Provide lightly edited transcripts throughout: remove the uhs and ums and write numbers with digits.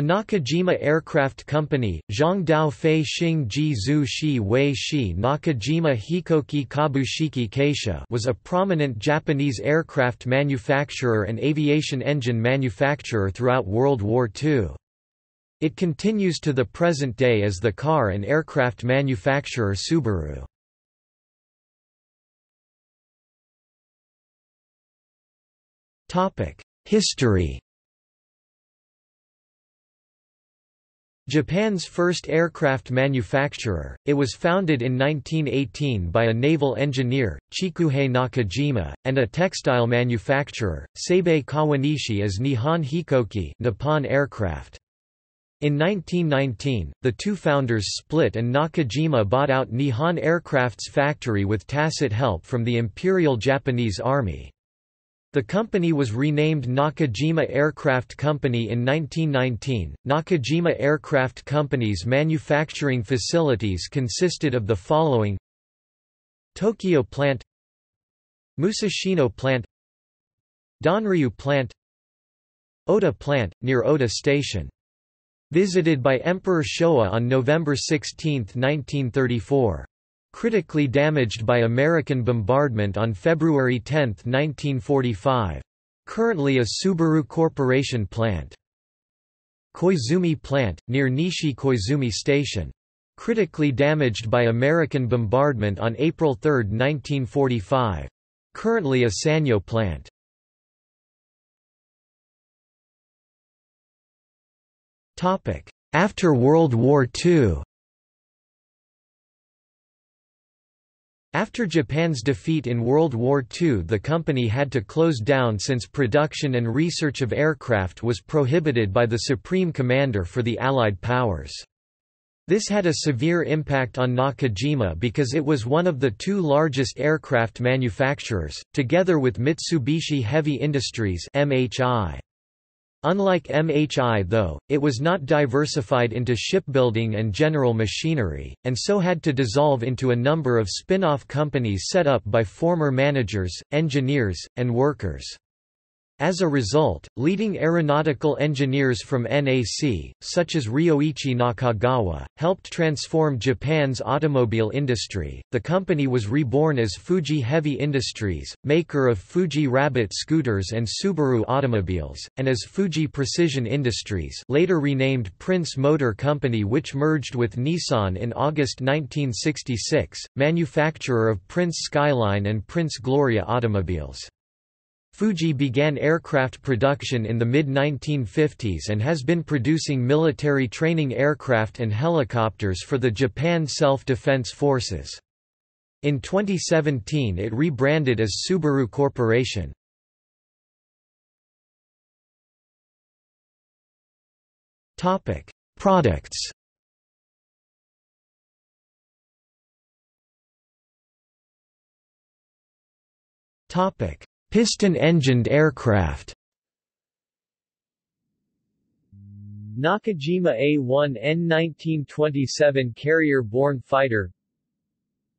The Nakajima Aircraft Company, Zhangdao Fei Xing Ji Zhu Shi Wei Shi Nakajima Hikōki Kabushiki Kaisha, was a prominent Japanese aircraft manufacturer and aviation engine manufacturer throughout World War II. It continues to the present day as the car and aircraft manufacturer Subaru. History. Japan's first aircraft manufacturer, it was founded in 1918 by a naval engineer, Chikuhei Nakajima, and a textile manufacturer, Seibei Kawanishi as Nihon Hikoki Nippon Aircraft. In 1919, the two founders split and Nakajima bought out Nihon Aircraft's factory with tacit help from the Imperial Japanese Army. The company was renamed Nakajima Aircraft Company in 1919. Nakajima Aircraft Company's manufacturing facilities consisted of the following: Tokyo Plant, Musashino Plant, Donryu Plant, Oda Plant, near Oda Station. Visited by Emperor Showa on November 16, 1934. Critically damaged by American bombardment on February 10, 1945. Currently a Subaru Corporation plant. Koizumi Plant, near Nishi Koizumi Station. Critically damaged by American bombardment on April 3, 1945. Currently a Sanyo plant. After World War II. After Japan's defeat in World War II, the company had to close down since production and research of aircraft was prohibited by the Supreme Commander for the Allied powers. This had a severe impact on Nakajima because it was one of the two largest aircraft manufacturers, together with Mitsubishi Heavy Industries (MHI). Unlike MHI though, it was not diversified into shipbuilding and general machinery, and so had to dissolve into a number of spin-off companies set up by former managers, engineers, and workers. As a result, leading aeronautical engineers from NAC, such as Ryoichi Nakagawa, helped transform Japan's automobile industry. The company was reborn as Fuji Heavy Industries, maker of Fuji Rabbit scooters and Subaru automobiles, and as Fuji Precision Industries, later renamed Prince Motor Company, which merged with Nissan in August 1966, manufacturer of Prince Skyline and Prince Gloria automobiles. Fuji began aircraft production in the mid-1950s and has been producing military training aircraft and helicopters for the Japan Self-Defense Forces. In 2017 it rebranded as Subaru Corporation. Products. Piston-engined aircraft. Nakajima A1N 1927 carrier-borne fighter.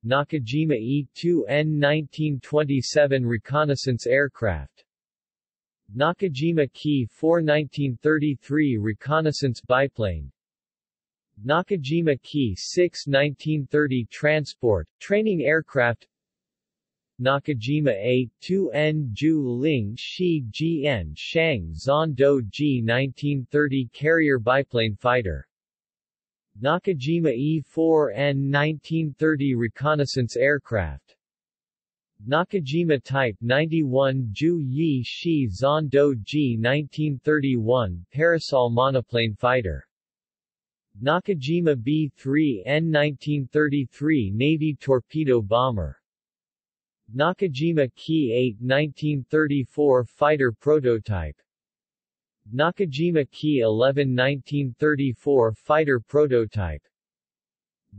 Nakajima E2N 1927 reconnaissance aircraft. Nakajima Ki-4 1933 reconnaissance biplane. Nakajima Ki-6 1930 transport, training aircraft. Nakajima A-2N Ju Ling Shi Gn Shang Zon Do Ji 1930 carrier biplane fighter. Nakajima E-4N 1930 reconnaissance aircraft. Nakajima Type 91 Ju Yi Shi Zon Do Ji 1931 parasol monoplane fighter. Nakajima B-3N 1933 Navy torpedo bomber. Nakajima Ki-8 1934 fighter prototype. Nakajima Ki-11 1934 fighter prototype.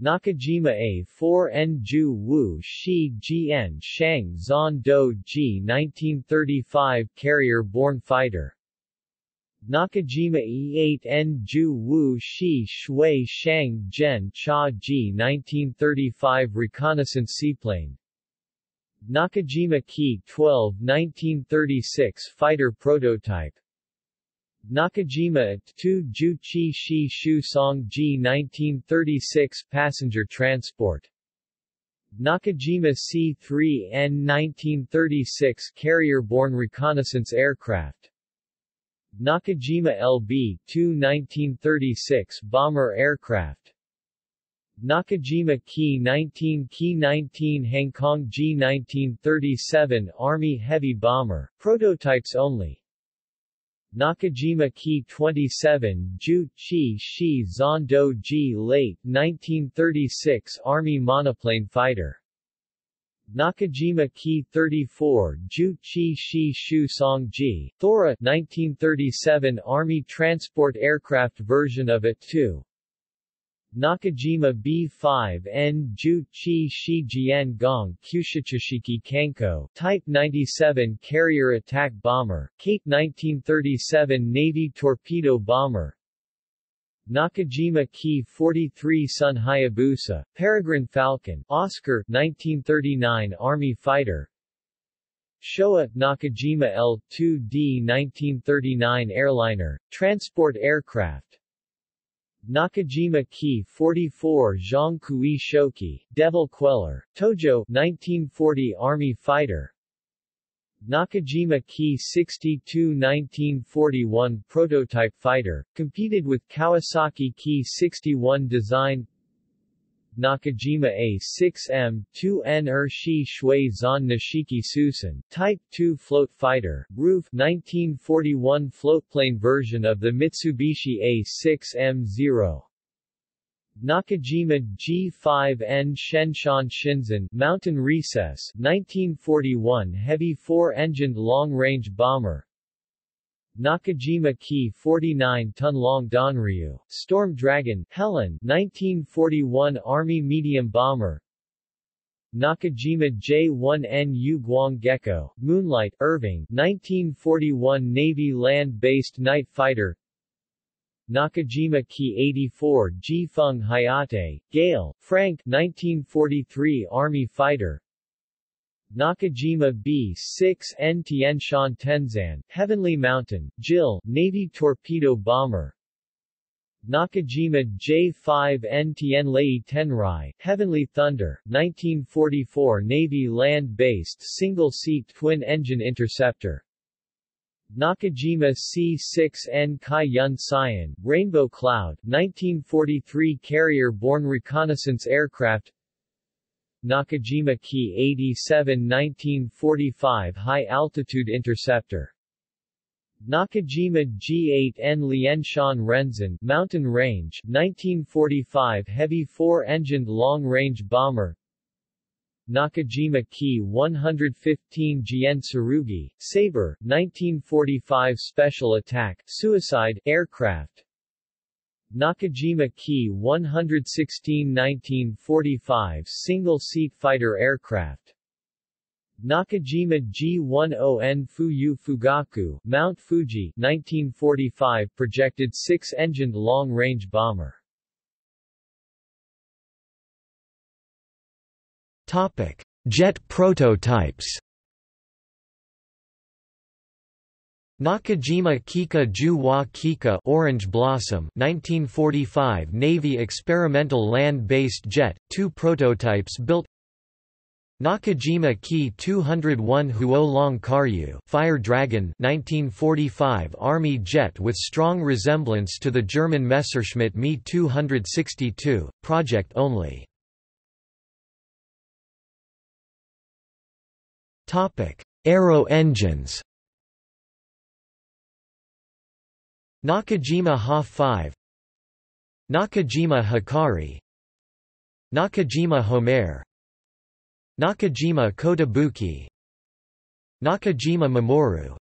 Nakajima A-4N Ju Wu Shi Gn Shang Zon Do Ji 1935 carrier-borne fighter. Nakajima E-8N Ju Wu Shi Shui Shang Gen Cha Ji 1935 reconnaissance seaplane. Nakajima Ki-12 1936 fighter prototype. Nakajima A-2 Juchi Shi Shu Song G 1936 passenger transport. Nakajima C-3N 1936 carrier-borne reconnaissance aircraft. Nakajima LB-2 1936 bomber aircraft. Nakajima Ki-19 Hong Kong G 1937 Army heavy bomber, prototypes only. Nakajima Ki-27 Ju Chi Shi Zon Do Ji late 1936 Army monoplane fighter. Nakajima Ki-34 Ju Chi Shi Shu Song Ji Thora 1937 Army transport aircraft version of A-2. Nakajima B-5N Ju Chi Shi Jian Gong Kushichishiki Kanko Type 97 carrier attack bomber, Kate 1937 Navy torpedo bomber. Nakajima Ki-43 Sun Hayabusa, Peregrine Falcon, Oscar 1939 Army fighter. Showa, Nakajima L-2D 1939 airliner, transport aircraft. Nakajima Ki-44 Zhang Kui Shoki, Devil Queller, Tojo 1940 Army fighter. Nakajima Ki-62 1941 prototype fighter, competed with Kawasaki Ki-61 design. Nakajima A6M0 Shi Shui Zan Nishiki Susan, Type 2 float fighter, Roof 1941 floatplane version of the Mitsubishi A6M0. Nakajima G5N Shenshan Shinzen, Mountain Recess, 1941 heavy four-engined long-range bomber. Nakajima Ki-49 Tunlong Donryu, Storm Dragon, Helen 1941 Army medium bomber. Nakajima J-1N Yuguang Gecko, Moonlight, Irving 1941 Navy land-based night fighter. Nakajima Ki-84 Ji-Fung Hayate, Gale, Frank 1943 Army fighter. Nakajima B-6N Tianshan Tenzan, Heavenly Mountain, Jill, Navy torpedo bomber. Nakajima J-5N Tianlai Tenrai, Heavenly Thunder, 1944 Navy land-based single-seat twin-engine interceptor. Nakajima C-6N Kai-Yun Scion, Rainbow Cloud, 1943 carrier-borne reconnaissance aircraft. Nakajima Ki-87 1945 high-altitude interceptor. Nakajima G-8N Lianshan Renzen Mountain Range 1945 heavy four-engined long-range bomber. Nakajima Ki-115 Jien Tsurugi, Sabre 1945 special attack suicide aircraft. Nakajima Ki-116 1945 single-seat fighter aircraft. Nakajima G-10N Fuyu Fugaku, Mount Fuji 1945 projected six-engined long-range bomber. Topic: Jet prototypes. Nakajima Kika Ju wa Kika Orange Blossom 1945 Navy experimental land-based jet, two prototypes built. Nakajima Ki-201 Huolong Karyu Fire Dragon 1945 Army jet with strong resemblance to the German Messerschmitt Mi-262, project only. Aero engines. Nakajima Ha-5, Nakajima Hikari, Nakajima Homer, Nakajima Kotobuki, Nakajima Mamoru,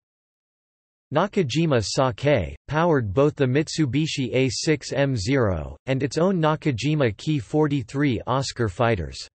Nakajima Sake, powered both the Mitsubishi A6M0, and its own Nakajima Ki-43 Oscar fighters.